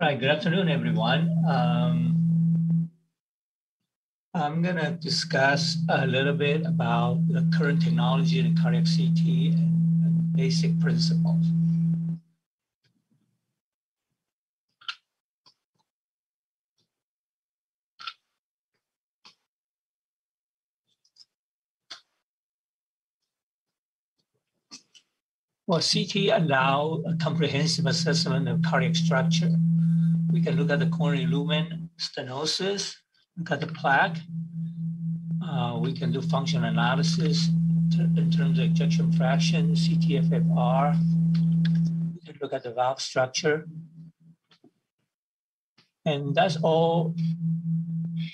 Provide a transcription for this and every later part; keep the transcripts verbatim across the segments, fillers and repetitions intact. Right, good afternoon, everyone. Um, I'm going to discuss a little bit about the current technology in cardiac C T and basic principles. Well, C T allows a comprehensive assessment of cardiac structure. We can look at the coronary lumen stenosis, look at the plaque. Uh, we can do functional analysis in terms of ejection fraction, C T F F R. We can look at the valve structure. And that's all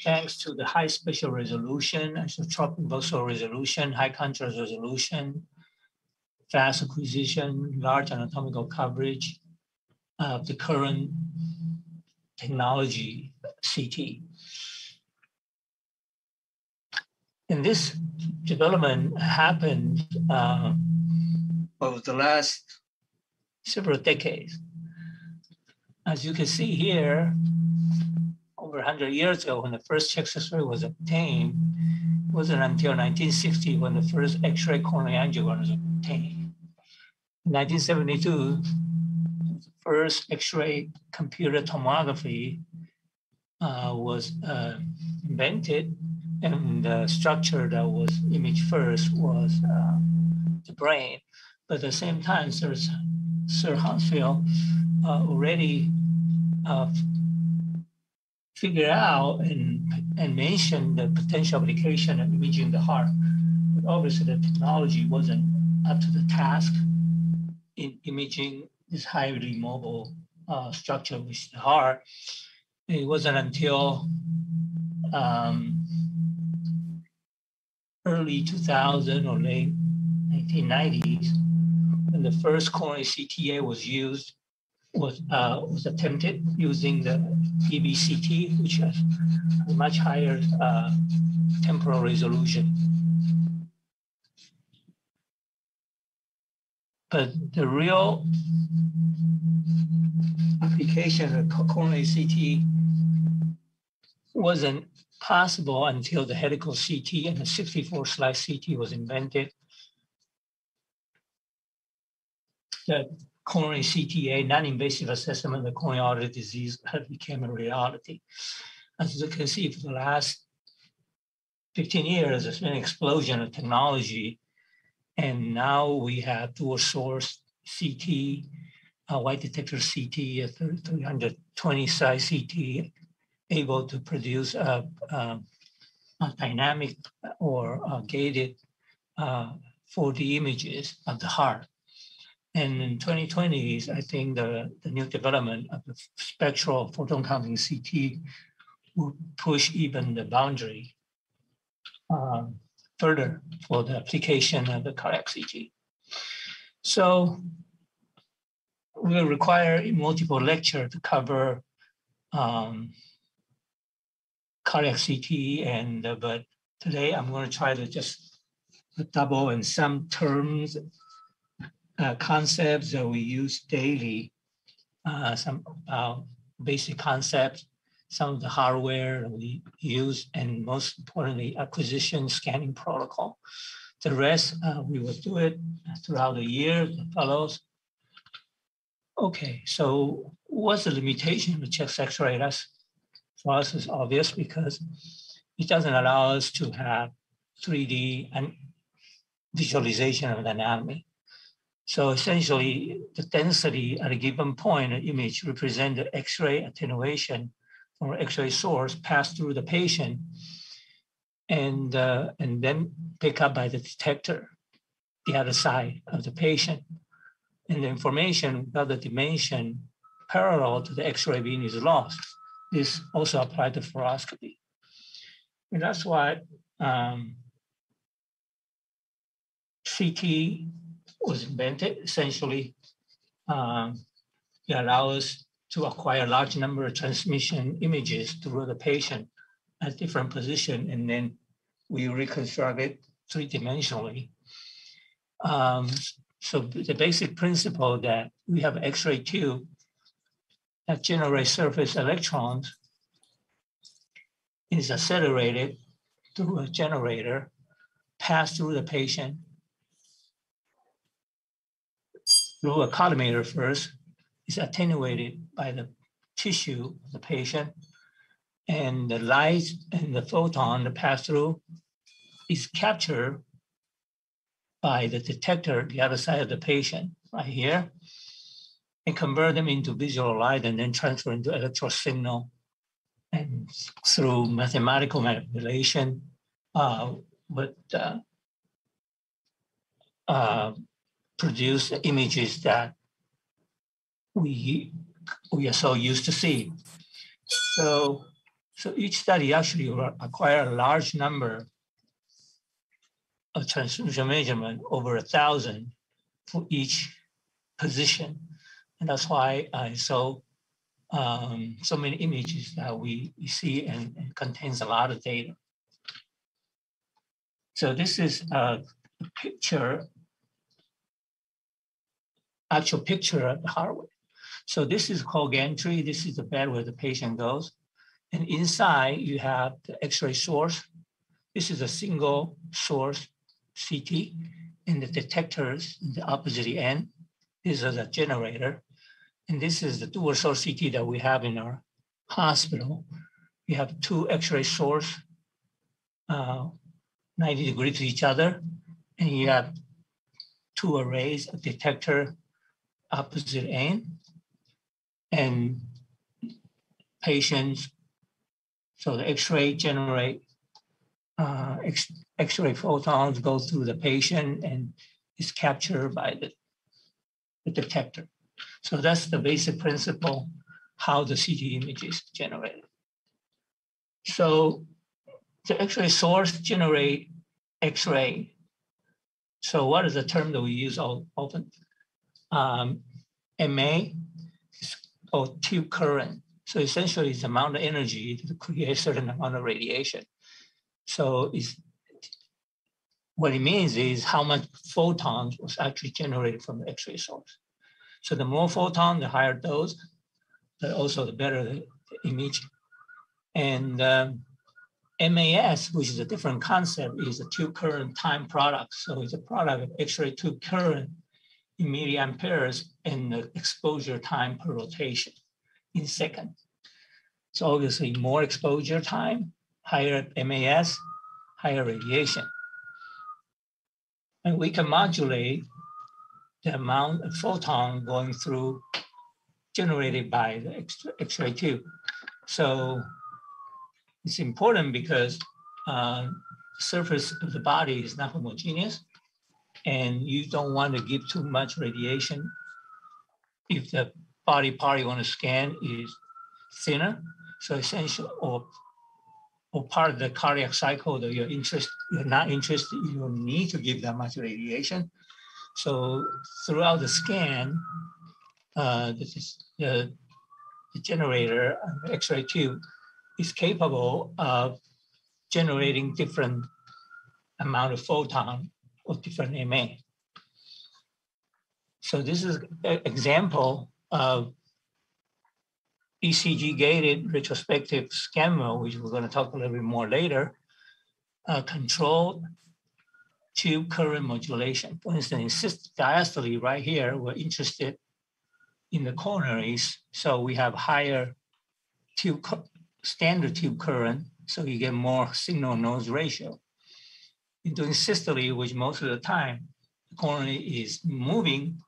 thanks to the high spatial resolution, isotropic vessel resolution, high contrast resolution, fast acquisition, large anatomical coverage of the current technology C T. And this development happened uh, over the last several decades. As you can see here, over one hundred years ago, when the first chest X-ray was obtained, it wasn't until nineteen sixty when the first X-ray coronary angiogram was obtained. In nineteen seventy-two, first X-ray computer tomography uh, was uh, invented, and the structure that was imaged first was uh, the brain. But at the same time, Sir, Sir Hounsfield uh, already uh, figured out and, and mentioned the potential application of imaging the heart. But obviously, the technology wasn't up to the task in imaging this highly mobile uh, structure, which is the heart. It wasn't until um, early two thousand or late nineteen nineties when the first coronary C T A was used, was uh, was attempted using the E B C T, which has a much higher uh, temporal resolution. But the real application of coronary C T wasn't possible until the helical C T and the sixty-four slice C T was invented. The coronary C T A, non-invasive assessment of the coronary artery disease, had become a reality. As you can see, for the last fifteen years, there's been an explosion of technology. And now we have dual source C T, a white detector C T, a three hundred twenty size C T, able to produce a, a, a dynamic or a gated uh, four D images of the heart. And in twenty twenties, I think the, the new development of the spectral photon counting C T will push even the boundary Um, further for the application of the cardiac C T. So we'll require a multiple lecture to cover um, cardiac C T, and uh, but today I'm going to try to just double in some terms, uh, concepts that we use daily, uh, some uh, basic concepts, some of the hardware we use, and most importantly, acquisition scanning protocol. The rest, uh, we will do it throughout the year, the fellows. Okay, so what's the limitation of chest X-ray? That's, for us, is obvious because it doesn't allow us to have three D and visualization of the anatomy. So essentially, the density at a given point of image represents the X-ray attenuation or X-ray source pass through the patient and, uh, and then pick up by the detector, the other side of the patient. And the information about the dimension parallel to the X-ray beam is lost. This also applied to fluoroscopy. And that's why um, C T was invented. Essentially, um, it allows us to acquire a large number of transmission images through the patient at different position, and then we reconstruct it three-dimensionally. Um, so the basic principle that we have X-ray tube that generates surface electrons is accelerated through a generator, passed through the patient, through a collimator first, is attenuated by the tissue of the patient, and the light and the photon, the pass-through, is captured by the detector, the other side of the patient, right here, and convert them into visual light and then transfer into electro signal. And through mathematical manipulation, uh, would uh, uh, produce the images that we, we are so used to seeing. So, so each study actually acquired a large number of transduction measurement, over a thousand for each position. And that's why I saw um, so many images that we, we see, and, and contains a lot of data. So this is a picture, actual picture of the hardware. So this is called gantry. This is the bed where the patient goes. And inside you have the X-ray source. This is a single source C T, and the detectors in the opposite end. This is a generator. And this is the dual source C T that we have in our hospital. We have two X-ray source, uh, ninety degrees to each other. And you have two arrays, a detector, opposite end, and patients. So the X-ray generate, uh, X-ray photons go through the patient and is captured by the, the detector. So that's the basic principle, how the C T image is generated. So the X-ray source generate X-ray. So what is the term that we use often? Um, M A is called tube current. So essentially it's the amount of energy to create a certain amount of radiation. So it's, what it means is how much photons was actually generated from the X-ray source. So the more photon, the higher dose, but also the better the image. And um, M A S, which is a different concept, is a tube current time product. So it's a product of X-ray tube current in milliamperes and the exposure time per rotation in seconds. So obviously more exposure time, higher M A S, higher radiation. And we can modulate the amount of photon going through, generated by the X-ray tube. So it's important because uh, surface of the body is not homogeneous, and you don't want to give too much radiation. If the body part you want to scan is thinner, so essential, or, or part of the cardiac cycle that you're, interest, you're not interested, you don't need to give that much radiation. So throughout the scan, uh, this is the, the generator, the X-ray tube, is capable of generating different amount of photon of different M A. So this is an example of E C G-gated retrospective scan mode, which we're going to talk a little bit more later, uh, controlled tube current modulation. For instance, in diastole right here, we're interested in the coronaries, so we have higher tube standard tube current, so you get more signal noise ratio. In doing systole, which most of the time the coronary is moving,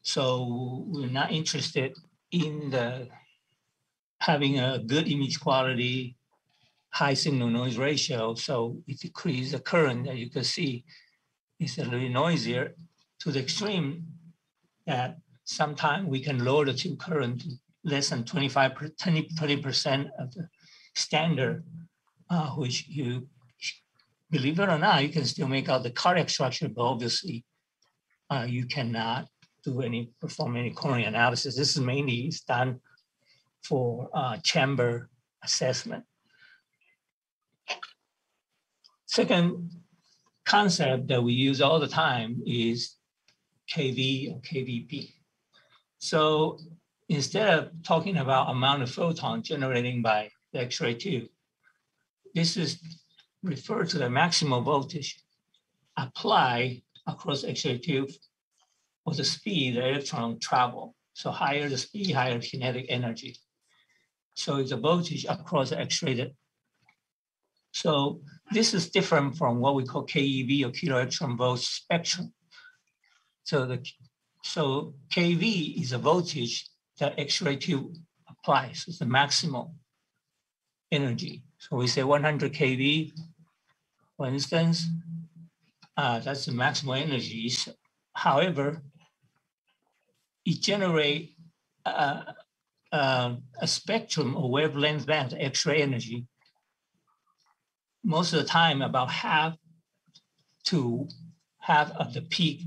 so we're not interested in the having a good image quality, high signal noise ratio, so it decreases the current that you can see is a little noisier, to the extreme that sometimes we can lower the tube current to less than twenty-five, twenty percent of the standard, uh, which you, believe it or not, you can still make out the cardiac structure, but obviously uh, you cannot do any, perform any coronary analysis. This is mainly is done for uh, chamber assessment. Second concept that we use all the time is K V or K V P. So instead of talking about amount of photon generating by the X-ray tube, this is referred to the maximal voltage applied across X-ray tube or the speed the electron travel. So higher the speed, higher kinetic energy. So it's a voltage across the X-ray. So this is different from what we call K E V or kilo electron volt spectrum. So the so K V is a voltage that X-ray tube applies. It's the maximal energy. So we say one hundred K V, for instance, uh, that's the maximal energy. However, it generates uh, uh, a spectrum or wavelength band X-ray energy. Most of the time, about half to half of the peak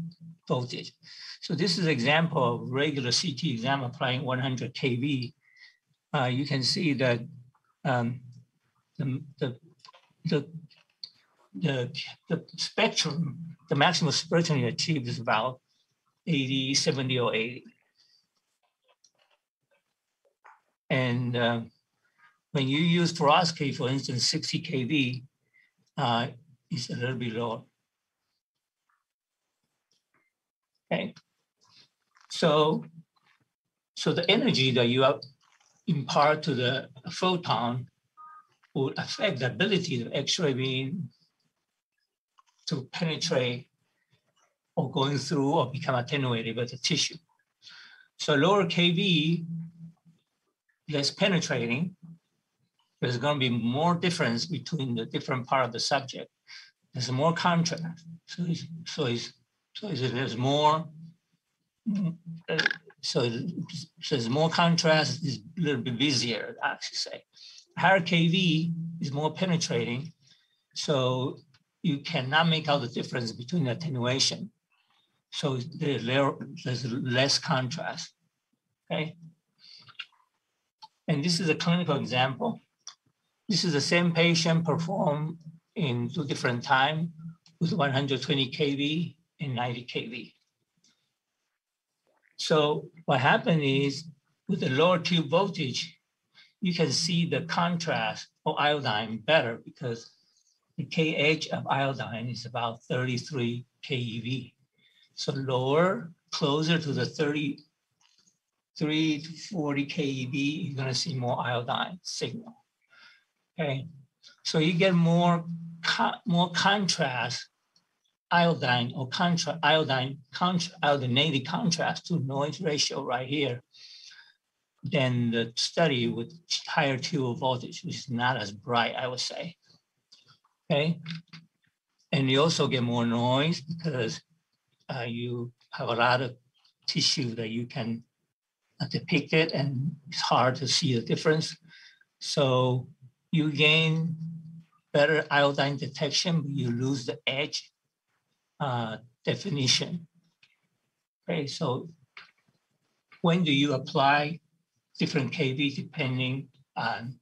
voltage. So this is an example of regular C T exam applying one hundred K V. Uh, you can see that um, the, the, the, the, the spectrum, the maximum spectrum you achieve is about eighty, seventy, or eighty. And uh, when you use fluoroscopy, for instance, sixty K V uh, is a little bit lower. Okay, so, so the energy that you impart to the photon will affect the ability of X-ray beam to penetrate or going through or become attenuated by the tissue. So lower K V, less penetrating, there's going to be more difference between the different part of the subject. There's more contrast, so it's, so it's So there's more, so there's more contrast, it's a little bit busier, I should say. Higher K V is more penetrating, so you cannot make out the difference between attenuation. So there's less contrast, okay? And this is a clinical example. This is the same patient performed in two different times with one hundred twenty K V. In ninety K V. So what happened is with the lower tube voltage, you can see the contrast of iodine better because the K H of iodine is about thirty-three K E V. So lower, closer to the thirty-three to forty K E V, you're gonna see more iodine signal, okay? So you get more, more contrast iodine or contra iodine contra iodinated contrast to noise ratio right here, then the study with higher tube voltage, which is not as bright, I would say. Okay, and you also get more noise because uh, you have a lot of tissue that you can depict it, and it's hard to see the difference. So you gain better iodine detection, but you lose the edge. Uh, definition. Okay, so when do you apply different K V depending on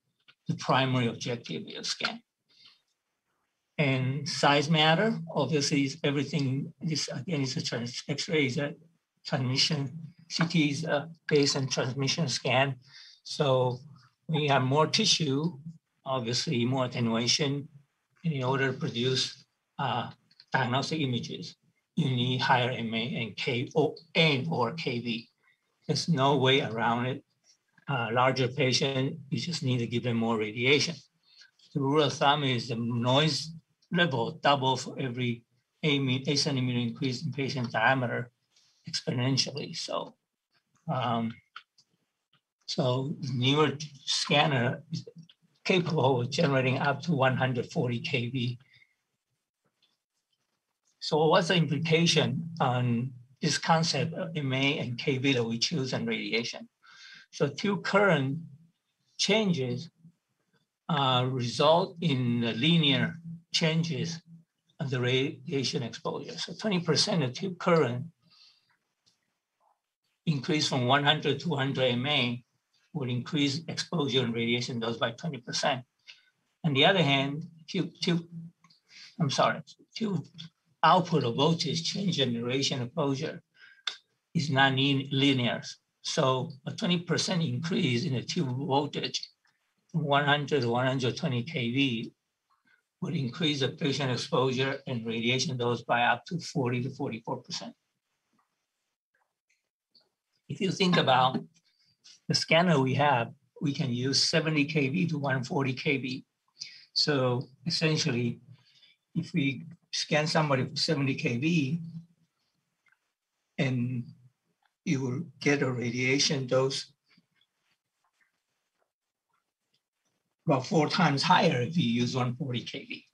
the primary objective of your scan? And size matter, obviously, is everything. This again is a X-ray is a transmission. C T is a base and transmission scan. So when you have more tissue, obviously more attenuation, and in order to produce Uh, diagnostic images, you need higher M A and K or N or K V. There's no way around it. Uh, larger patient, you just need to give them more radiation. The rule of thumb is the noise level double for every eight centimeter increase in patient diameter exponentially. So, um, so the newer scanner is capable of generating up to one hundred forty K V. So what's the implication on this concept of M A and K V that we choose and radiation? So two current changes uh, result in the linear changes of the radiation exposure. So twenty percent of tube current increase from one hundred to two hundred M A would increase exposure and radiation dose by twenty percent. On the other hand, tube, tube I'm sorry, tube, output of voltage change generation exposure is non-linear. So a twenty percent increase in the tube voltage from one hundred to one hundred twenty k V would increase the patient exposure and radiation dose by up to forty to forty-four percent. If you think about the scanner we have, we can use seventy k V to one hundred forty k V. So essentially, if we scan somebody for seventy k V, and you will get a radiation dose about four times higher if you use one hundred forty k V.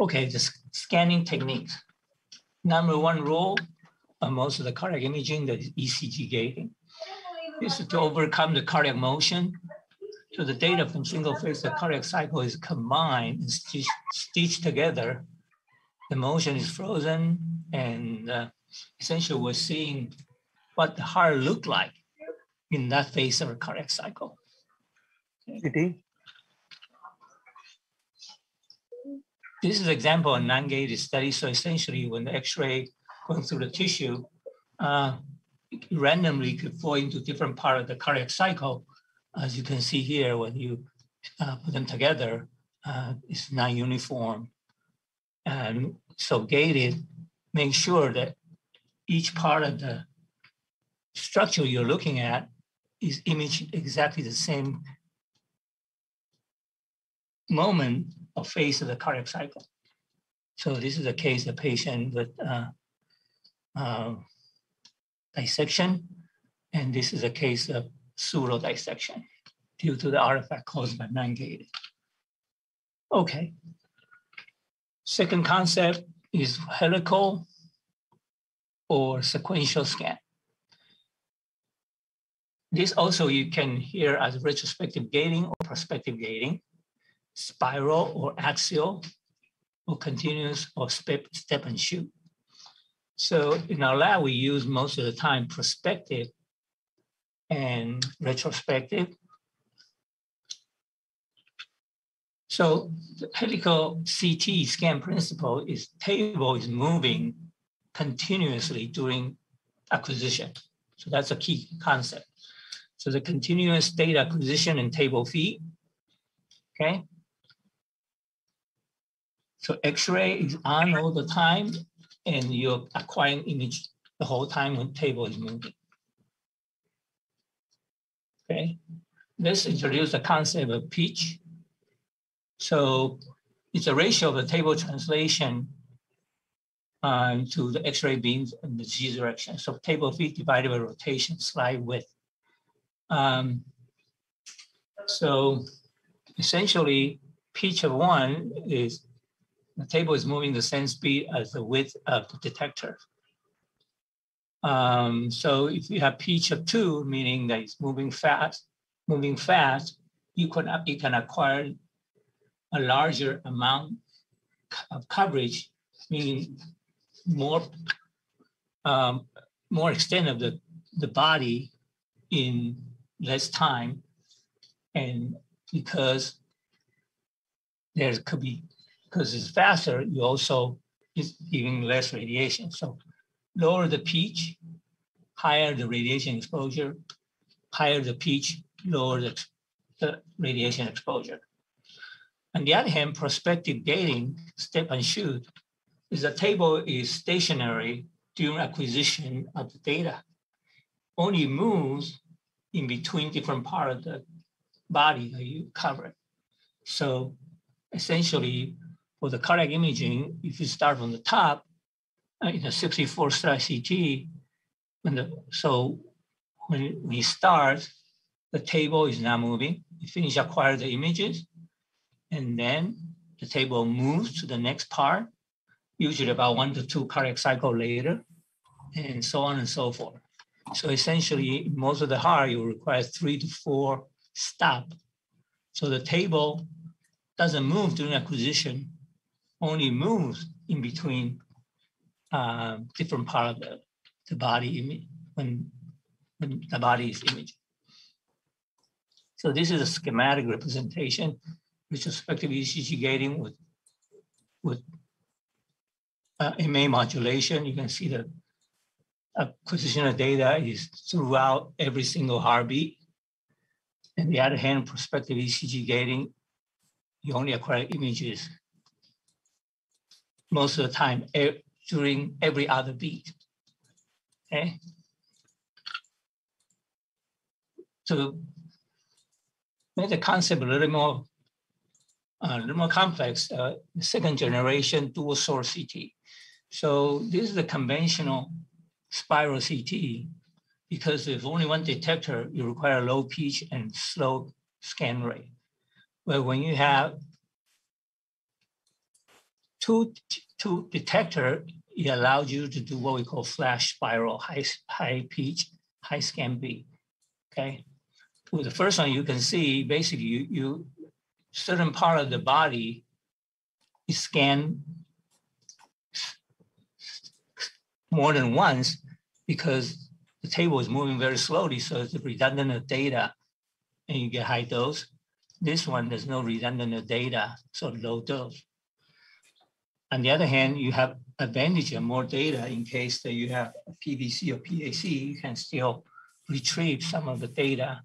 Okay, the scanning techniques. Number one rule of most of the cardiac imaging, that is E C G gating, is to overcome the cardiac motion. So the data from single phase, the cardiac cycle is combined and stitched, stitched together. The motion is frozen, and uh, essentially we're seeing what the heart looked like in that phase of a cardiac cycle. Okay. This is an example of non-gated study. So essentially when the x-ray going through the tissue, uh, randomly could fall into different part of the cardiac cycle. As you can see here, when you uh, put them together, uh, it's not uniform. And so gated makes sure that each part of the structure you're looking at is imaged exactly the same moment or phase of the cardiac cycle. So this is a case of a patient with uh, uh, dissection, and this is a case of pseudo dissection due to the artifact caused by non-gated. Okay. Second concept is helical or sequential scan. This also you can hear as retrospective gating or prospective gating, spiral or axial, or continuous or step, step and shoot. So in our lab, we use most of the time prospective and retrospective. So the helical C T scan principle is table is moving continuously during acquisition. So that's a key concept. So the continuous data acquisition and table feed, okay? So X-ray is on all the time, and you're acquiring image the whole time when table is moving. Okay, let's introduce the concept of pitch. So it's a ratio of the table translation um, to the X-ray beams in the Z direction. So table feet divided by rotation, slide width. Um, so essentially, pitch of one is the table is moving the same speed as the width of the detector. Um, so if you have pitch of two, meaning that it's moving fast, moving fast, you can, you can acquire a larger amount of coverage, meaning more, um, more extent of the, the body in less time. And because there could be, because it's faster, you also is giving less radiation. So lower the pitch, higher the radiation exposure, higher the pitch, lower the, the radiation exposure. On the other hand, prospective gating, step and shoot, is the table is stationary during acquisition of the data. Only moves in between different parts of the body that you cover. So essentially, for the cardiac imaging, if you start from the top, in a sixty-four slide C T, when the, so when we start, the table is not moving. We finish acquire the images, and then the table moves to the next part, usually about one to two cardiac cycle later, and so on and so forth. So essentially, most of the heart, you require three to four stop. So the table doesn't move during acquisition, only moves in between Uh, different part of the, the body when, when the body is imaged. So this is a schematic representation, retrospective E C G gating with, with uh, M A modulation. You can see the acquisition data is throughout every single heartbeat. On the other hand, prospective E C G gating, you only acquire images most of the time e during every other beat. Okay. So make the concept a little more, uh, a little more complex, uh, the second generation dual source C T. So this is the conventional spiral C T. Because if only one detector, you require low pitch and slow scan rate. But when you have two, two detectors, it allows you to do what we call flash spiral, high, high pitch, high scan beat. Okay. With the first one, you can see basically you, you certain part of the body is scanned more than once because the table is moving very slowly, so it's redundant of data, and you get high dose. This one, there's no redundant of data, so low dose. On the other hand, you have advantage of more data in case that you have a P V C or P A C, you can still retrieve some of the data.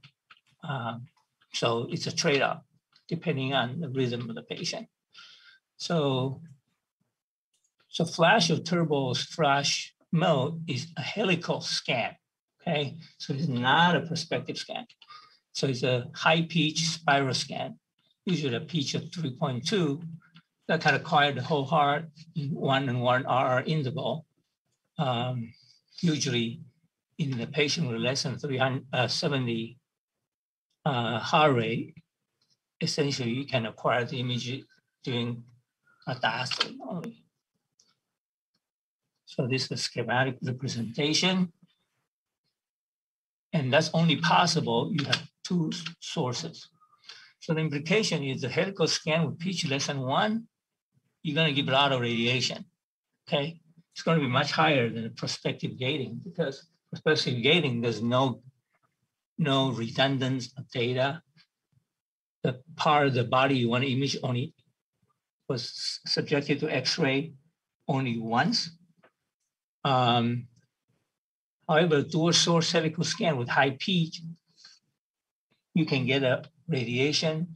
Um, so it's a trade-off depending on the rhythm of the patient. So, so flash or turbo flash mode is a helical scan. Okay, so it's not a prospective scan. So it's a high pitch spiral scan, usually a pitch of three point two that kind of acquire the whole heart in one and one R R interval, um, usually in the patient with less than three hundred seventy uh, heart rate. Essentially you can acquire the image during a diastole only. So this is a schematic representation. And that's only possible, you have two sources. So the implication is the helical scan with pitch less than one, you're gonna give a lot of radiation, okay? It's gonna be much higher than the prospective gating because prospective gating, there's no, no redundance of data. The part of the body you wanna image only was subjected to X-ray only once. Um, however, dual source helical scan with high pitch, you can get a radiation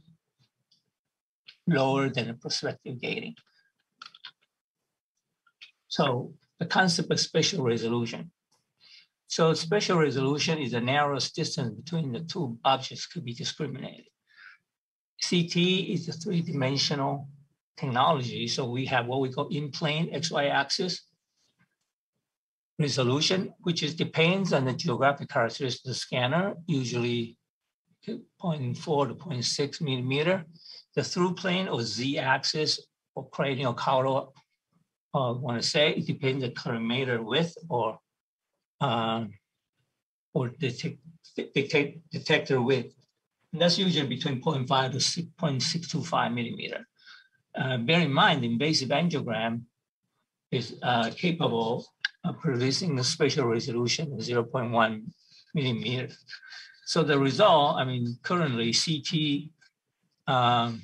lower than a prospective gating. So the concept of spatial resolution. So spatial resolution is the narrowest distance between the two objects could be discriminated. C T is a three-dimensional technology. So we have what we call in-plane X Y axis resolution, which is depends on the geographic characteristics of the scanner, usually zero point four to zero point six millimeter. The through plane or Z axis or cranial caudal, I uh, want to say, it depends on the collimator width or uh, or detect, detect, detector width. And that's usually between zero point five to zero point six two five millimeter. Uh, bear in mind, invasive angiogram is uh, capable of producing a spatial resolution of zero point one millimeters. So the result, I mean, currently C T um,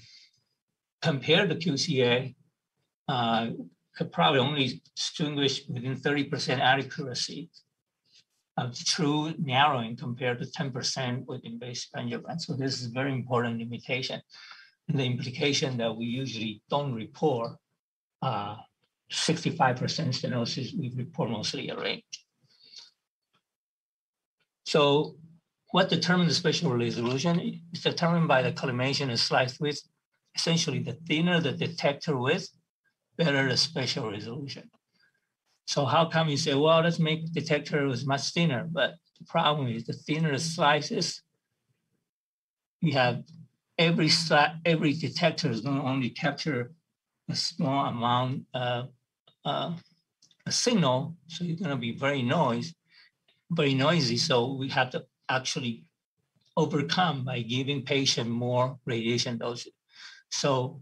compared to Q C A uh, could probably only distinguish within thirty percent accuracy of true narrowing compared to ten percent with invasive angiogram. So this is a very important limitation. And the implication that we usually don't report uh, sixty-five percent stenosis, we report mostly a range. So what determines the spatial resolution is determined by the collimation and slice width. Essentially, the thinner the detector width, better the spatial resolution. So how come you say, well, let's make detectors much thinner? But the problem is the thinner the slices, you have every, every detector is going to only capture a small amount of uh, a signal, so you're going to be very noisy, very noisy. So we have to actually overcome by giving patient more radiation doses. So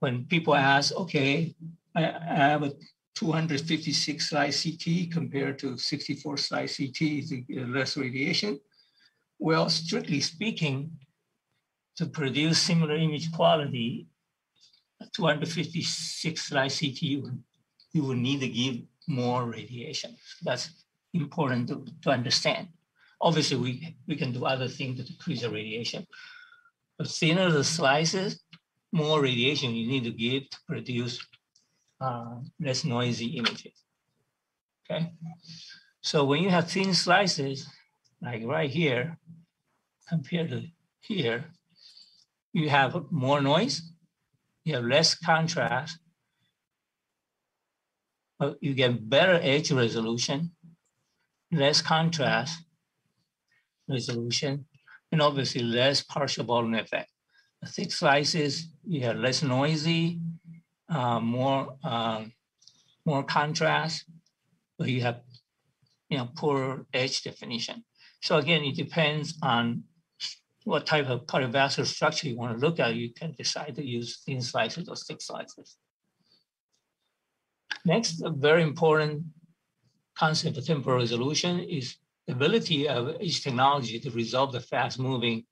when people ask, okay, I, I have a two hundred fifty-six slice C T compared to sixty-four slice C T, is less radiation? Well, strictly speaking, to produce similar image quality, two hundred fifty-six slice C T, you would need to give more radiation. That's important to, to understand. Obviously, we, we can do other things to decrease the radiation. The thinner the slices, more radiation you need to give to produce uh, less noisy images. Okay? So when you have thin slices, like right here, compared to here, you have more noise, you have less contrast, but you get better edge resolution, less contrast resolution, and obviously less partial volume effect. The thick slices, you have less noisy, uh, more uh, more contrast, but you have you know poor edge definition. So again, it depends on what type of cardiovascular structure you want to look at. You can decide to use thin slices or thick slices. Next, a very important concept of temporal resolution is the ability of each technology to resolve the fast-moving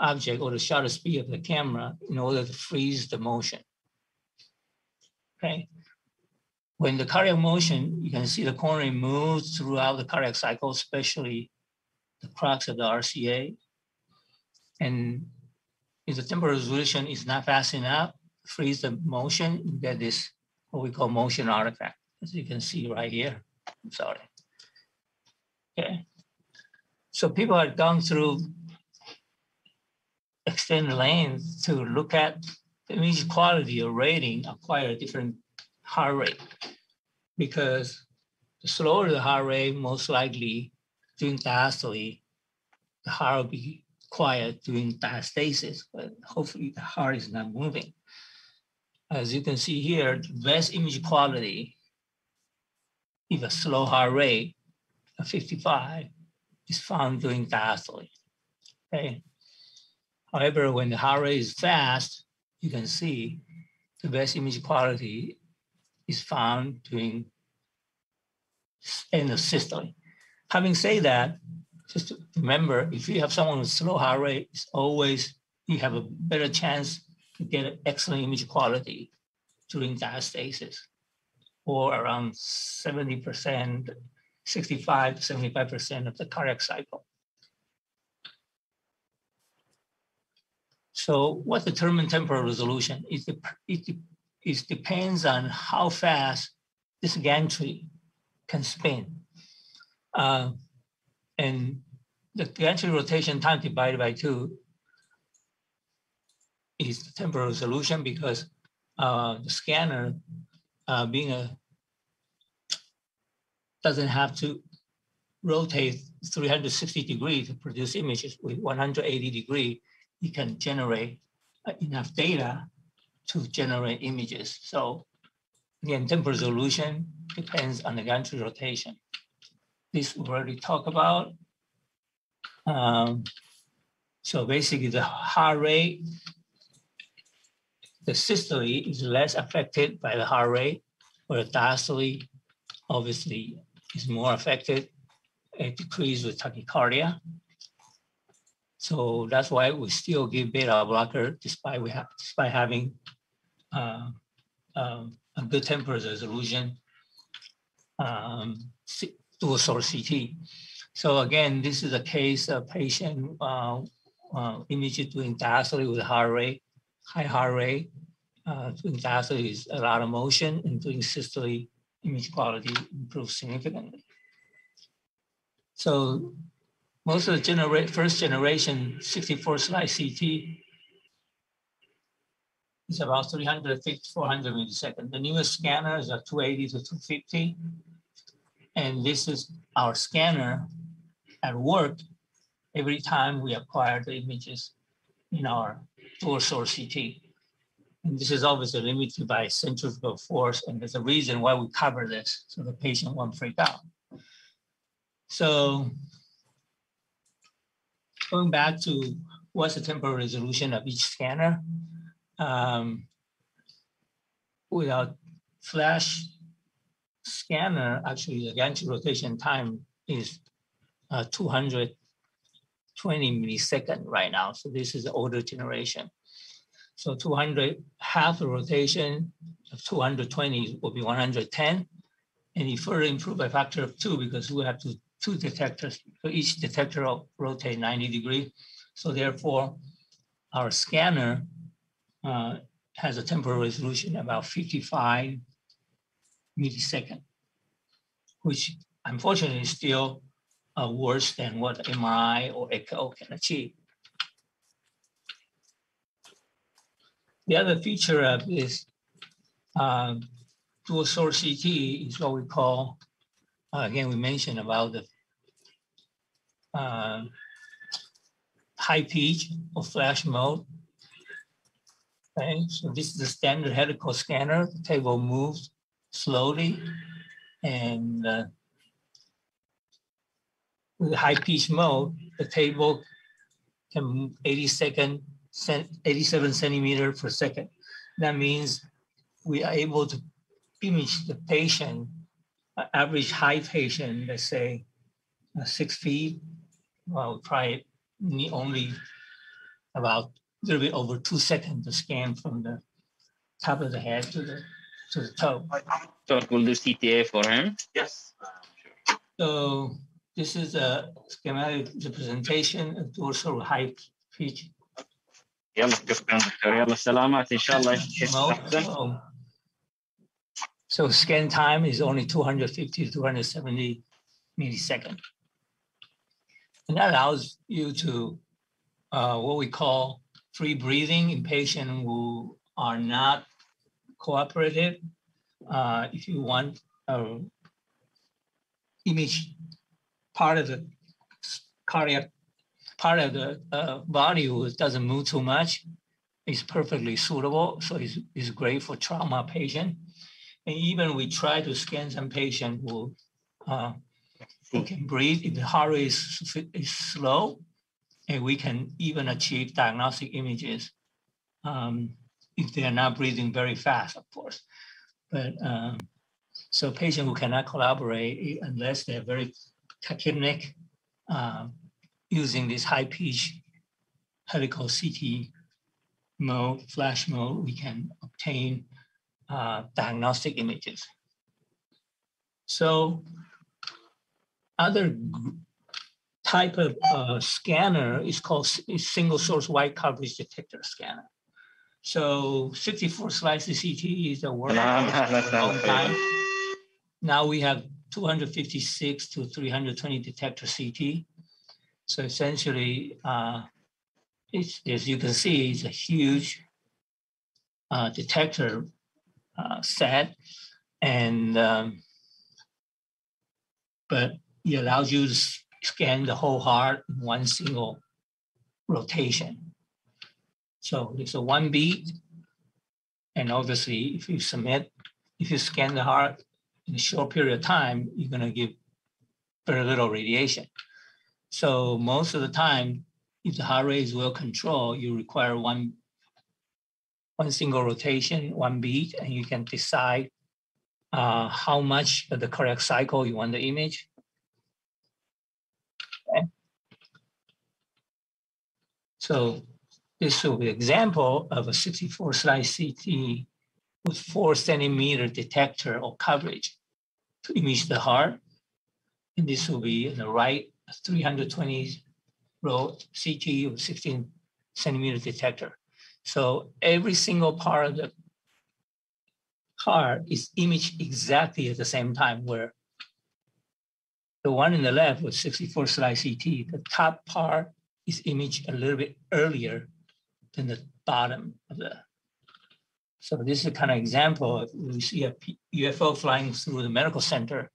object or the shutter speed of the camera in order to freeze the motion. Okay. When the cardiac motion, you can see the coronary moves throughout the cardiac cycle, especially the crux of the R C A. And if the temporal resolution is not fast enough, freeze the motion, you get this, what we call motion artifact, as you can see right here. I'm sorry. Okay. So people have gone through extended lanes to look at the image quality or rating acquire a different heart rate, because the slower the heart rate, most likely during diastole, the heart will be quiet during diastasis, but hopefully the heart is not moving. As you can see here, the best image quality, if a slow heart rate of fifty-five is found during diastole. Okay. However, when the heart rate is fast, you can see the best image quality is found during end of systole. Having said that, just remember, if you have someone with slow heart rate, it's always you have a better chance to get an excellent image quality during diastasis, or around seventy percent, sixty-five to seventy-five percent of the cardiac cycle. So what determines temporal resolution? It, de it, it depends on how fast this gantry can spin. Uh, And the gantry rotation time divided by two is the temporal resolution, because uh, the scanner uh, being a doesn't have to rotate three hundred sixty degrees to produce images. With one hundred eighty degrees, it can generate enough data to generate images. So again, temporal resolution depends on the gantry rotation. This we already talked about. Um, so basically the heart rate, the systole is less affected by the heart rate, where the diastole obviously is more affected. It decreases with tachycardia. So that's why we still give beta blocker despite we have despite having uh, um, a good temporal resolution. Um, dual source C T. So again, this is a case of patient uh, uh, imaging doing diastole with heart rate, high heart rate. Uh, doing diastole is a lot of motion, and doing systole, image quality improves significantly. So most of the genera first generation sixty-four slide C T is about three hundred to four hundred milliseconds. The newest scanners are two eighty to two fifty. And this is our scanner at work every time we acquire the images in our dual source C T. And this is obviously limited by centrifugal force, and there's a reason why we cover this, so the patient won't freak out. So going back to what's the temporal resolution of each scanner, um, without flash scanner, actually the gantry rotation time is uh, two hundred twenty milliseconds right now. So this is the older generation. So two hundred, half the rotation of two hundred twenty will be one hundred ten, and it further improved by a factor of two because we have to two detectors. So each detector will rotate ninety degrees. So therefore, our scanner uh, has a temporal resolution about fifty-five milliseconds, which unfortunately is still uh, worse than what M R I or echo can achieve. The other feature of this uh, dual source C T is what we call, uh, again, we mentioned about the uh, high peak or flash mode. Okay, so this is the standard helical scanner. The table moves slowly, and uh, with the high peak mode, the table can move eighty-seven centimeter per second. That means we are able to image the patient, uh, average height patient, let's say uh, six feet. Well, probably only about a little bit over two seconds to scan from the top of the head to the to the toe. So we'll do C T A for him. Yes. Sure. So this is a schematic representation of dual source high peak. Yalla, yalla, salamat, inshallah. So, so scan time is only two hundred fifty to two hundred seventy milliseconds. And that allows you to uh, what we call free breathing in patients who are not cooperative. Uh, if you want uh, image part of the cardiac part of the uh, body who doesn't move too much, is perfectly suitable. So it's, it's great for trauma patient. And even we try to scan some patient who, uh, who can breathe if the heart rate is, is slow, and we can even achieve diagnostic images um, if they are not breathing very fast, of course. But um, so patients who cannot collaborate unless they're very tachypneic, um, using this high pitch helical C T mode, flash mode, we can obtain uh, diagnostic images. So other type of uh, scanner is called is single source wide coverage detector scanner. So sixty-four slices C T is a work for a long time. Now we have two hundred fifty-six to three hundred twenty detector C T. So essentially, uh, it's, as you can see, it's a huge uh, detector uh, set, and um, but it allows you to scan the whole heart in one single rotation. So it's a one beat, and obviously, if you submit, if you scan the heart in a short period of time, you're going to give very little radiation. So most of the time, if the heart rate is well controlled, you require one, one single rotation, one beat, and you can decide uh, how much of the cardiac cycle you want the image. Okay. So this will be an example of a sixty-four slice C T with four centimeter detector or coverage to image the heart. And this will be on the right, three hundred twenty row C T with sixteen centimeter detector. So every single part of the heart is imaged exactly at the same time, where the one in on the left was sixty-four slice C T. The top part is imaged a little bit earlier than the bottom of the. So this is a kind of example of we see a U F O flying through the medical center.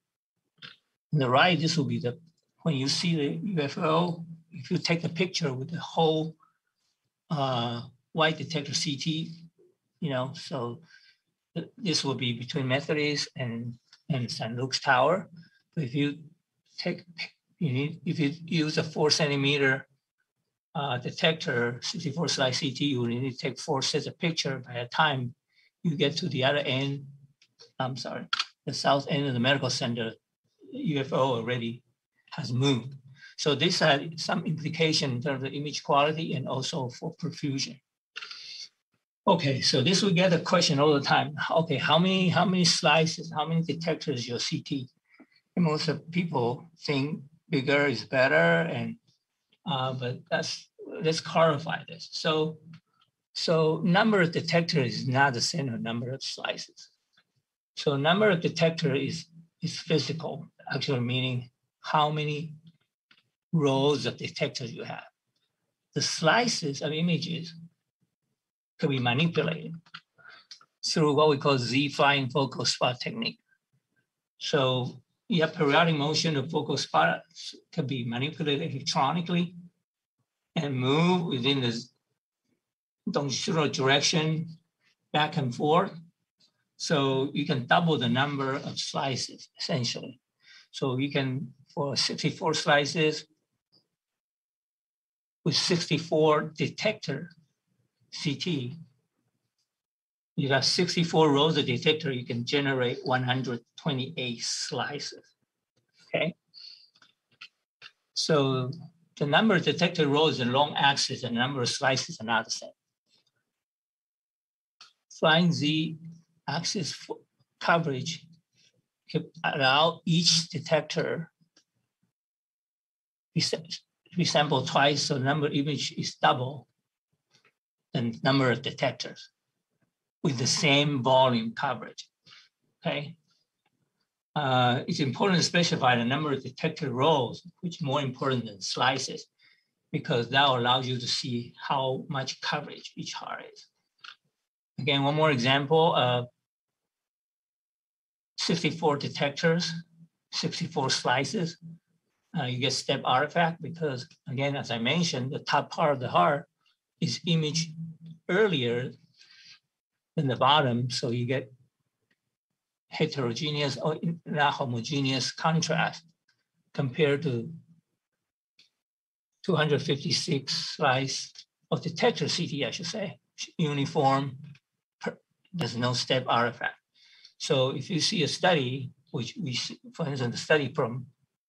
On the right, this will be the when you see the U F O, if you take a picture with the whole uh, white detector C T, you know, so th this will be between Methodist and, and Saint Luke's Tower. But if you take, you need, if you use a four centimeter uh, detector, sixty-four slice C T, you will need to take four sets of pictures by the time you get to the other end, I'm sorry, the south end of the medical center, U F O already has moved. So this had some implication in terms of image quality and also for perfusion. Okay, so this we get a question all the time. Okay, how many how many slices, how many detectors your C T? And most of people think bigger is better, and uh, but that's let's clarify this. So so number of detectors is not the same as number of slices. So number of detector is is physical, actually meaning how many rows of detectors you have. The slices of images can be manipulated through what we call Z-flying focal spot technique. So yeah, periodic motion of focal spots can be manipulated electronically and move within the longitudinal direction back and forth. So you can double the number of slices, essentially. So you can, for sixty-four slices, with sixty-four detector C T, you have sixty-four rows of detector, you can generate one hundred twenty-eight slices, okay? So the number of detector rows and long axis and number of slices are not the same. Flying Z axis coverage can allow each detector resample twice, so number of image is double the number of detectors with the same volume coverage, okay? Uh, it's important to specify the number of detector rows, which is more important than slices, because that allows you to see how much coverage each R is. Again, one more example, uh, sixty-four detectors, sixty-four slices. Uh, you get step artifact because, again, as I mentioned, the top part of the heart is imaged earlier than the bottom. So you get heterogeneous or not homogeneous contrast compared to two hundred fifty-six slice of detector C T, I should say, uniform, there's no step artifact. So if you see a study, which we see, for instance, the study from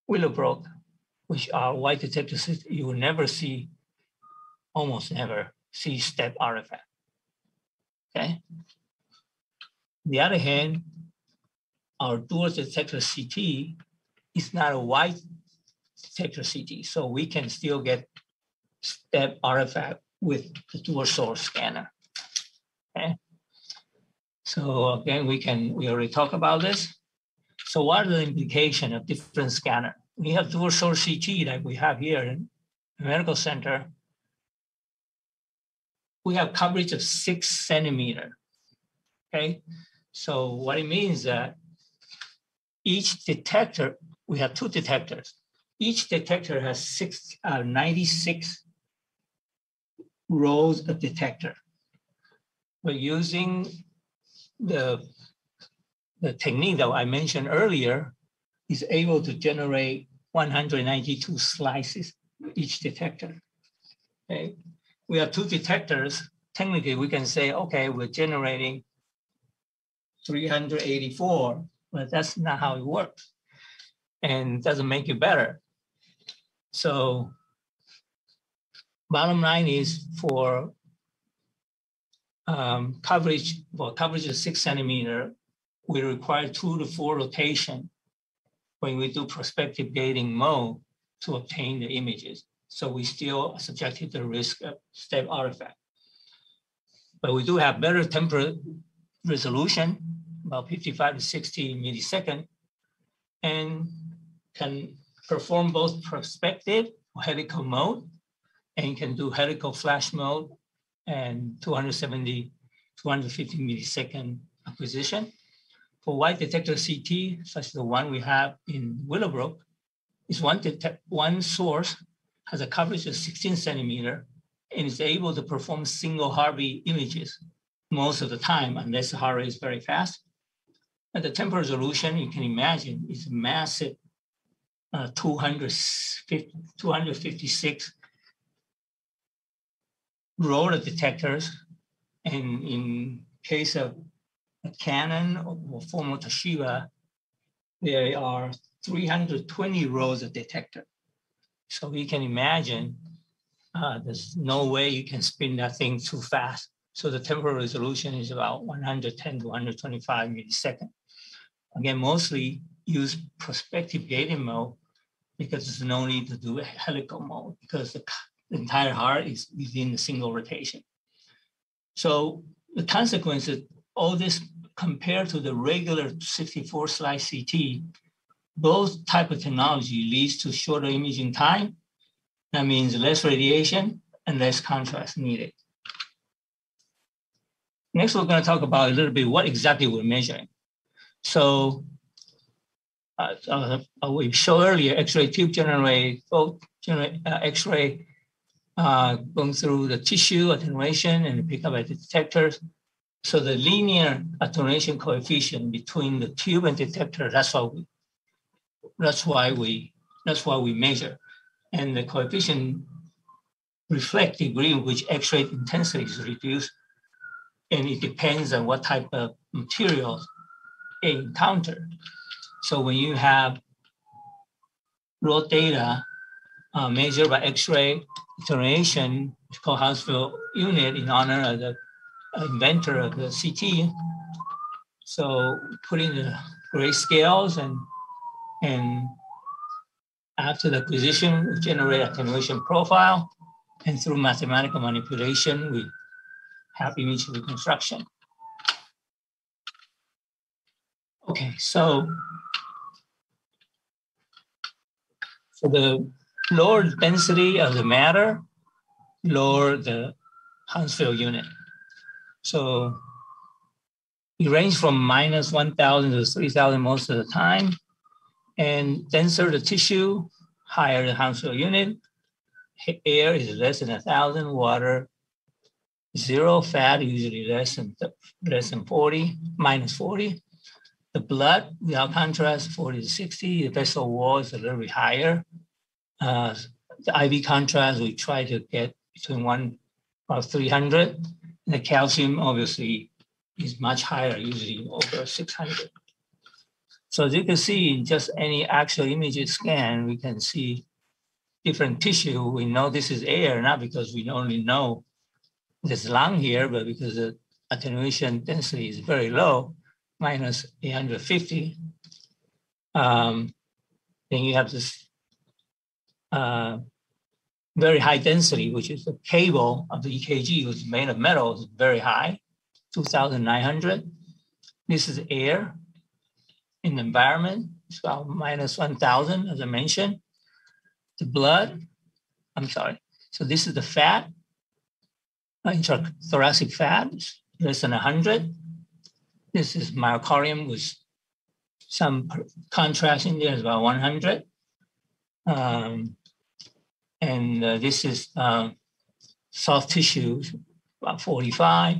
Willowbrook, which are white detector systems, you will never see, almost never see step artifact, okay? On the other hand, our dual detector C T is not a white detector C T, so we can still get step artifact with the dual source scanner, okay? So again, we can, we already talked about this. So what are the implications of different scanner? We have dual source C T like we have here in the medical center. We have coverage of six centimeter, okay? So what it means that each detector, we have two detectors. Each detector has six, uh, ninety-six rows of detector. We're using the, the technique that I mentioned earlier is able to generate one hundred ninety-two slices each detector, okay? We have two detectors. Technically, we can say, okay, we're generating three hundred eighty-four, but that's not how it works. And it doesn't make it better. So bottom line is for um, coverage, well, coverage of six centimeter, we require two to four rotation when we do prospective gating mode to obtain the images. So we still subjected the risk of step artifact. But we do have better temporal resolution, about fifty-five to sixty millisecond, and can perform both prospective or helical mode, and can do helical flash mode and two hundred seventy, two hundred fifty millisecond acquisition. For white detector C T, such as the one we have in Willowbrook, is one, one source, has a coverage of sixteen centimeter and is able to perform single R V images most of the time, unless the heart rate is very fast. And the temporal resolution, you can imagine, is a massive uh, two hundred fifty-six row of detectors. And in case of a Canon or former Toshiba, there are three hundred twenty rows of detector. So you can imagine uh, there's no way you can spin that thing too fast So the temporal resolution is about one hundred ten to one hundred twenty-five milliseconds. Again, mostly use prospective gated mode because there's no need to do a helical mode because the entire heart is within a single rotation. So the consequence is all this compared to the regular sixty-four slide C T, both type of technology leads to shorter imaging time. That means less radiation and less contrast needed. Next, we're going to talk about a little bit what exactly we're measuring. So uh, uh, we showed earlier X-ray tube generate, both generate uh, X-ray uh, going through the tissue attenuation and pick up at the detectors. So the linear attenuation coefficient between the tube and detector, that's what we that's why we that's why we measure. And the coefficient reflects the degree in which X-ray intensity is reduced. And it depends on what type of materials they encounter. So when you have raw data uh, measured by X-ray attenuation, it's called Hounsfield unit in honor of the inventor of the C T. So put in the gray scales, and and after the acquisition, we generate attenuation profile, and through mathematical manipulation, we have image reconstruction. Okay, so, so the lower density of the matter, lower the Hounsfield unit. So it ranges from minus one thousand to three thousand most of the time. And denser the tissue, higher the Hounsfield unit. Air is less than one thousand, water zero, fat usually less than less than forty, minus forty. The blood without contrast, forty to sixty. The vessel wall is a little bit higher. Uh, the I V contrast, we try to get between one or three hundred. And the calcium obviously is much higher, usually over six hundred. So as you can see, in just any actual image scan, we can see different tissue. We know this is air, not because we only know there's lung here, but because the attenuation density is very low, minus eight hundred fifty. Um, then you have this uh, very high density, which is the cable of the E K G, which is made of metal, is very high, two thousand nine hundred. This is air in the environment, it's about minus one thousand, as I mentioned. The blood, I'm sorry. So this is the fat, intrathoracic fat, less than one hundred. This is myocardium with some contrast in there, is about one hundred. Um, and uh, this is uh, soft tissue, about forty-five,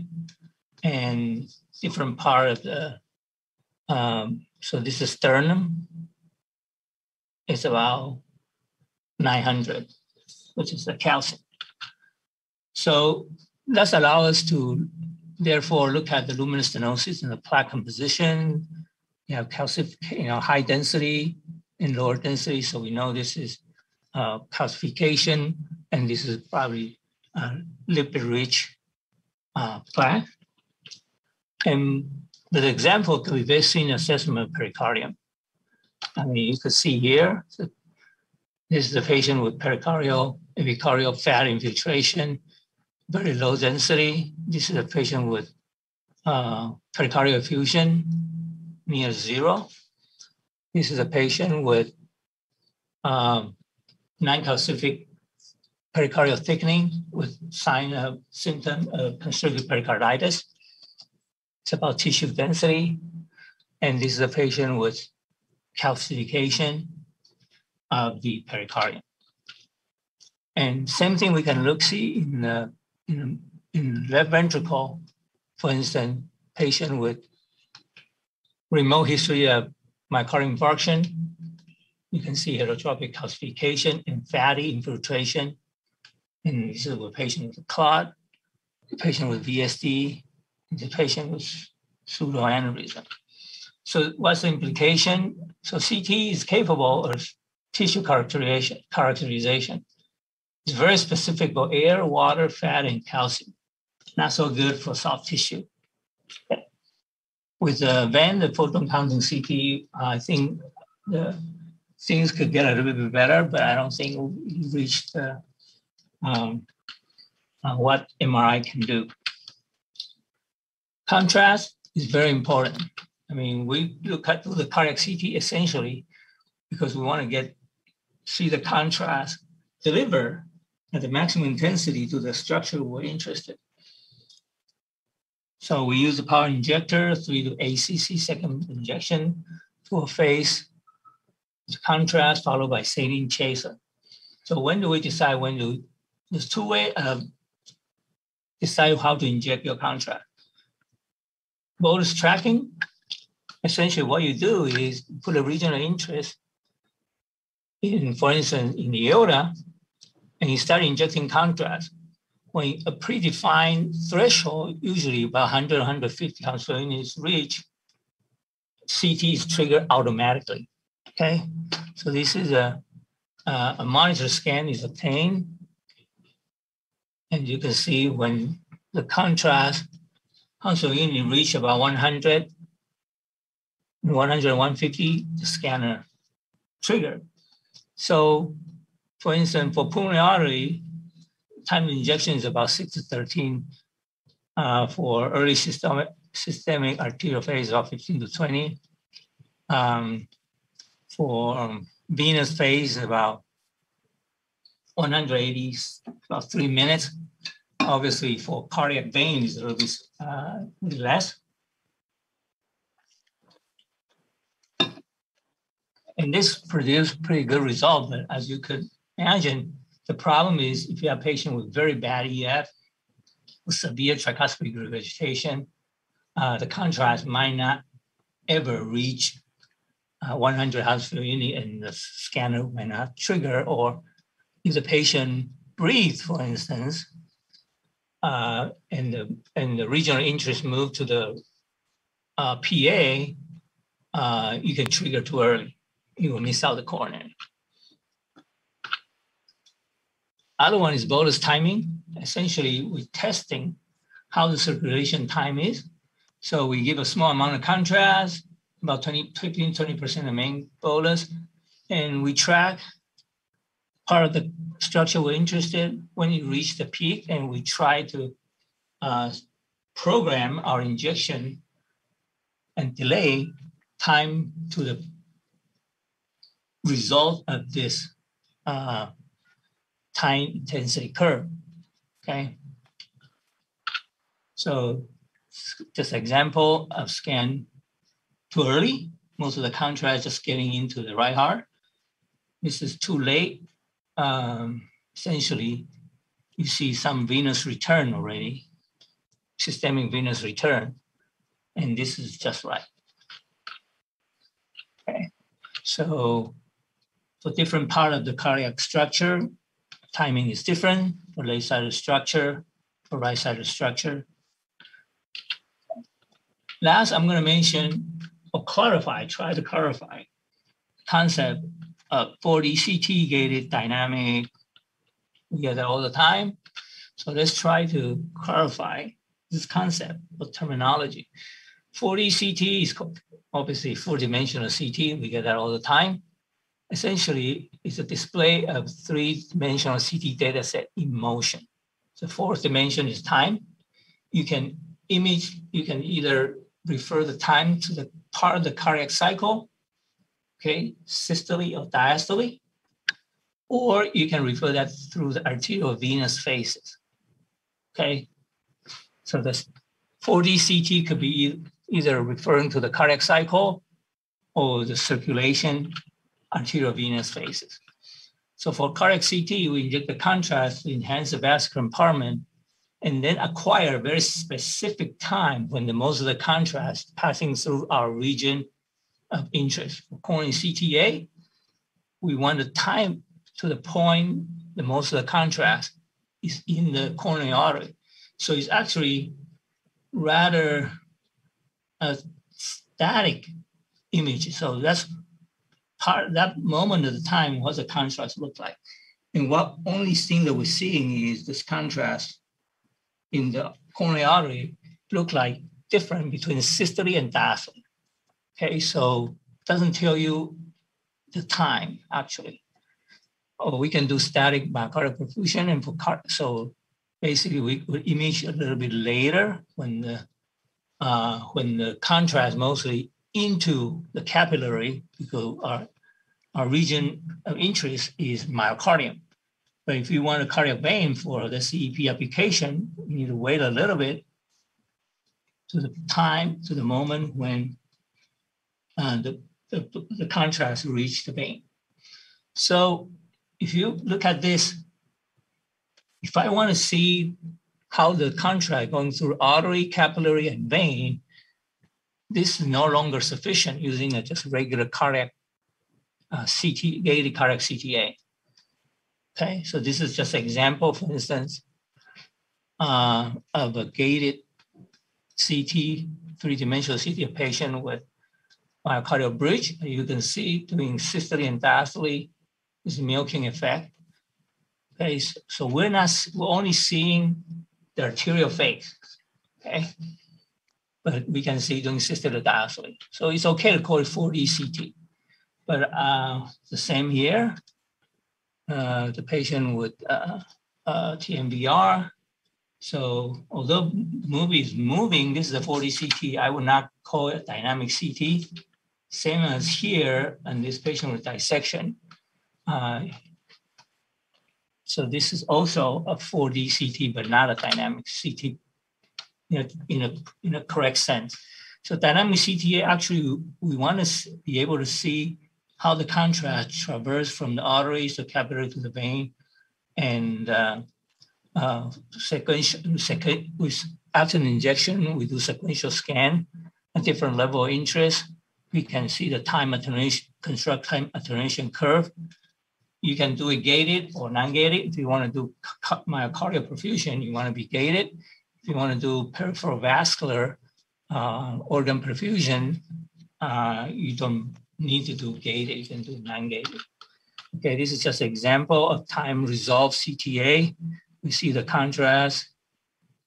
and different part of the, um, so this is sternum, it's about nine hundred, which is the calcium. So that's allow us to, therefore, look at the luminous stenosis and the plaque composition. You have calcific, you know, high density and lower density. So we know this is uh, calcification, and this is probably uh, lipid-rich uh, plaque. And the example could be very seen assessment of pericardium. I mean, you could see here. So this is the patient with pericardial, epicardial fat infiltration. Very low density. This is a patient with uh, pericardial effusion near zero. This is a patient with um, non-calcific pericardial thickening with sign of symptom of constrictive pericarditis. It's about tissue density. And this is a patient with calcification of the pericardium. And same thing we can look see in the In, in left ventricle, for instance, patient with remote history of myocardial infarction, you can see heterotropic calcification and fatty infiltration. And this is a patient with a clot, the patient with V S D, the patient with pseudoaneurysm. So what's the implication? So C T is capable of tissue characterization. characterization. It's very specific about air, water, fat, and calcium. not so good for soft tissue. With the V A N, the photon counting C T, I think the things could get a little bit better, but I don't think we reached uh, um, uh, what M R I can do. Contrast is very important. I mean, we look at the cardiac C T essentially because we want to get see the contrast delivered at the maximum intensity to the structure we're interested in. So we use the power injector, three to eight cc second injection, full phase contrast followed by saline chaser. So when do we decide when to? There's two ways of decide how to inject your contrast. Bolus tracking. Essentially, what you do is put a regional interest in, for instance, in the aorta, and you start injecting contrast. When a predefined threshold, usually about one hundred, one hundred fifty Hamiltonian is reached, C T is triggered automatically. Okay, so this is a uh, a monitor scan is obtained, and you can see when the contrast Hamiltonian reach about one hundred, one hundred, one fifty, the scanner triggered. So, for instance, for pulmonary artery, time of injection is about six to thirteen. Uh, for early systemic, systemic arterial phase, about fifteen to twenty. Um, for um, venous phase, about one hundred eighty, about three minutes. Obviously, for cardiac vein, is a little bit uh, less. And this produced pretty good result, but as you could imagine, the problem is if you have a patient with very bad E F, with severe tricuspid regurgitation, uh, the contrast might not ever reach uh, one hundred Hamiltonian and the scanner might not trigger, or if the patient breathes, for instance, uh, and, the, and the regional interest moved to the uh, P A, uh, you can trigger too early. You will miss out the coronary. Other one is bolus timing. Essentially, we're testing how the circulation time is. So we give a small amount of contrast, about fifteen, twenty percent of main bolus, and we track part of the structure we're interested in when it reaches the peak, and we try to uh, program our injection and delay time to the result of this uh, time intensity curve, okay? So just example of scan too early. Most of the contrast just getting into the right heart. This is too late. Um, essentially, you see some venous return already, systemic venous return, and this is just right, okay? So, for different part of the cardiac structure, timing is different for left-sided structure, for right-sided structure. Last, I'm going to mention or clarify, try to clarify concept of four D C T-gated dynamic. We get that all the time. So let's try to clarify this concept or terminology. four D C T is obviously four-dimensional C T. We get that all the time. Essentially, it's a display of three-dimensional C T data set in motion. The fourth dimension is time. You can image, you can either refer the time to the part of the cardiac cycle, okay, systole or diastole, or you can refer that through the arterial venous phases, okay? So this four D C T could be either referring to the cardiac cycle or the circulation arterial venous phases. So for cardiac C T, we inject the contrast to enhance the vascular compartment and then acquire a very specific time when the most of the contrast passing through our region of interest. For coronary C T A, we want the time to the point the most of the contrast is in the coronary artery. So it's actually rather a static image. So that's part, that moment of the time, what the contrast looked like. And what only thing that we're seeing is this contrast in the coronary artery look like different between systole and diastole. Okay, so doesn't tell you the time actually. Or we can do static myocardial perfusion and percard. So basically, we will image a little bit later when the uh, when the contrast mostly into the capillary, because our our region of interest is myocardium. But if you want a cardiac vein for the C E P application, you need to wait a little bit to the time, to the moment when uh, the, the, the contrast reach the vein. So if you look at this, if I want to see how the contrast going through artery, capillary, and vein, this is no longer sufficient using a just regular cardiac uh, C T, gated cardiac C T A. Okay, so this is just an example, for instance, uh, of a gated C T, three-dimensional C T of patient with myocardial bridge. You can see doing systole and diastole is milking effect. Okay, so we're not, we're only seeing the arterial phase, okay? But we can see doing systole and diastole. So it's okay to call it four D C T. But uh, the same here. Uh, the patient with uh, uh, T M V R. So although the movie is moving, this is a four D C T. I would not call it dynamic C T. Same as here, and this patient with dissection. Uh, so this is also a four D C T, but not a dynamic C T in a, in a, in a correct sense. So dynamic C T A, actually, we want to be able to see how the contrast traverses from the arteries, the capillary to the vein, and uh, uh, sequential, sequ with after an injection, we do sequential scan at different level of interest. We can see the time attenuation, construct time attenuation curve. You can do it gated or non-gated. If you want to do myocardial perfusion, you want to be gated. If you want to do peripheral vascular uh, organ perfusion, uh, you don't need to do gated, you can do non-gated. Okay, this is just an example of time-resolved C T A. We see the contrast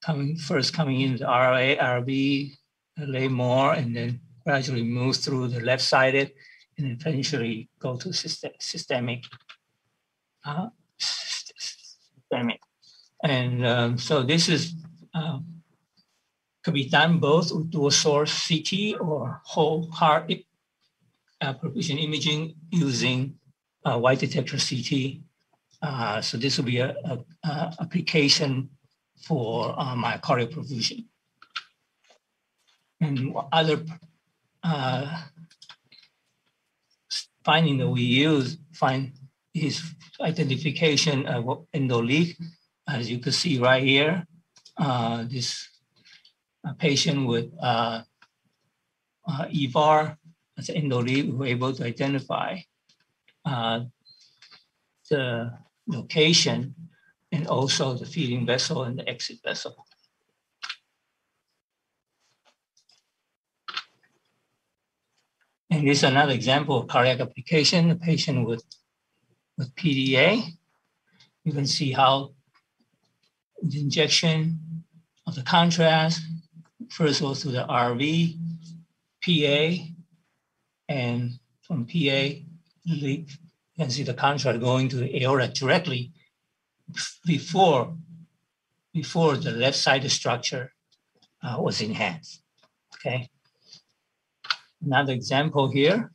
coming first coming in the R A, R B, lay more, and then gradually moves through the left-sided, and eventually go to system, systemic. Uh, systemic. And um, so this is uh, could be done both with dual source C T or whole heart Uh, perfusion imaging using uh, white detector C T. Uh, so this will be a, a, a application for uh, myocardial perfusion. And other uh, finding that we use find is identification of endoleak. As you can see right here, uh, this uh, patient with uh, uh, E V A R. As an endoleak, we were able to identify uh, the location and also the feeding vessel and the exit vessel. And this is another example of cardiac application, a patient with, with P D A. You can see how the injection of the contrast first goes to the R V, P A, and from P A, you can see the contrast going to the aorta directly before, before the left-sided structure uh, was enhanced, okay? Another example here,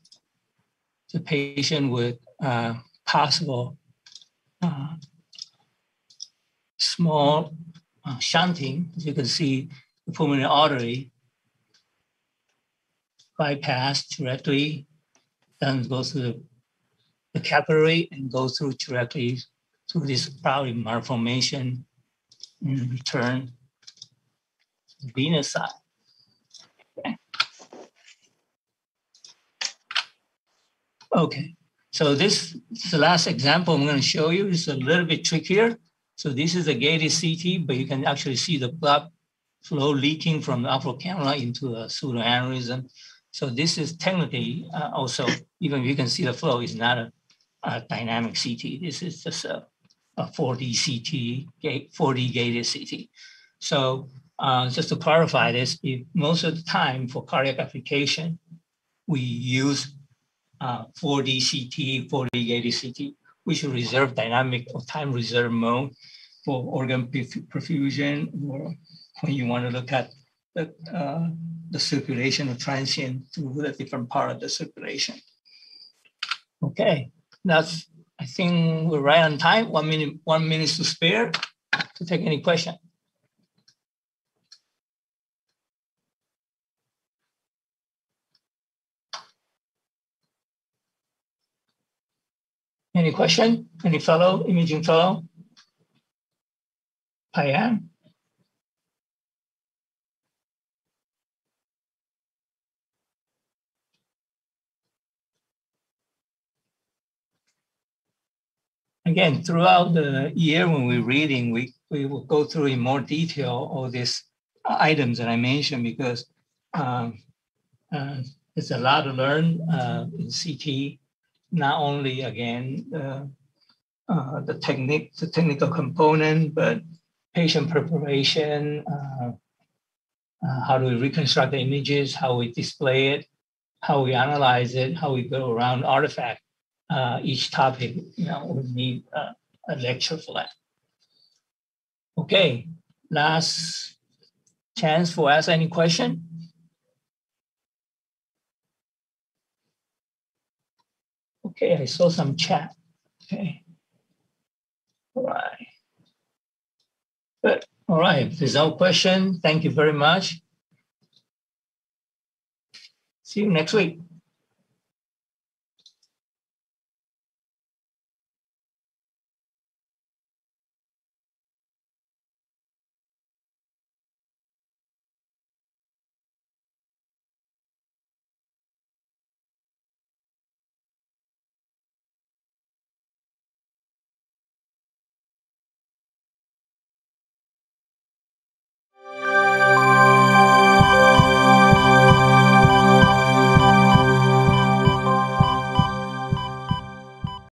the patient with uh, possible uh, small uh, shunting. As you can see, the pulmonary artery bypass directly, then go through the, the capillary and go through directly through this probably malformation and return to the venous side. Okay. Okay, so this is the last example I'm going to show you. It's a little bit trickier. So this is a gated C T, but you can actually see the blood flow leaking from the upper cannula into a pseudoaneurysm. So this is technically uh, also, even if you can see the flow, is not a, a dynamic C T. This is just a, a four D C T, four D gated C T. So uh, just to clarify this, if most of the time for cardiac application, we use uh, four D C T, four D eighty C T, which reserve dynamic or time reserve mode for organ perfusion, or when you want to look at the, uh, the circulation or transient through the different part of the circulation. Okay, that's, I think we're right on time. One minute, one minute to spare to take any question. Any question? Any fellow, imaging fellow? Payan? Again, throughout the year when we're reading, we, we will go through in more detail all these items that I mentioned, because um, uh, there's a lot to learn uh, in C T, not only, again, uh, uh, the technique, the technical component, but patient preparation, uh, uh, how do we reconstruct the images, how we display it, how we analyze it, how we go around artifact. Uh, each topic, you know, we need uh, a lecture for that. Okay, last chance for ask any question. Okay, I saw some chat. Okay, all right. Good. All right. If there's no question, thank you very much. See you next week.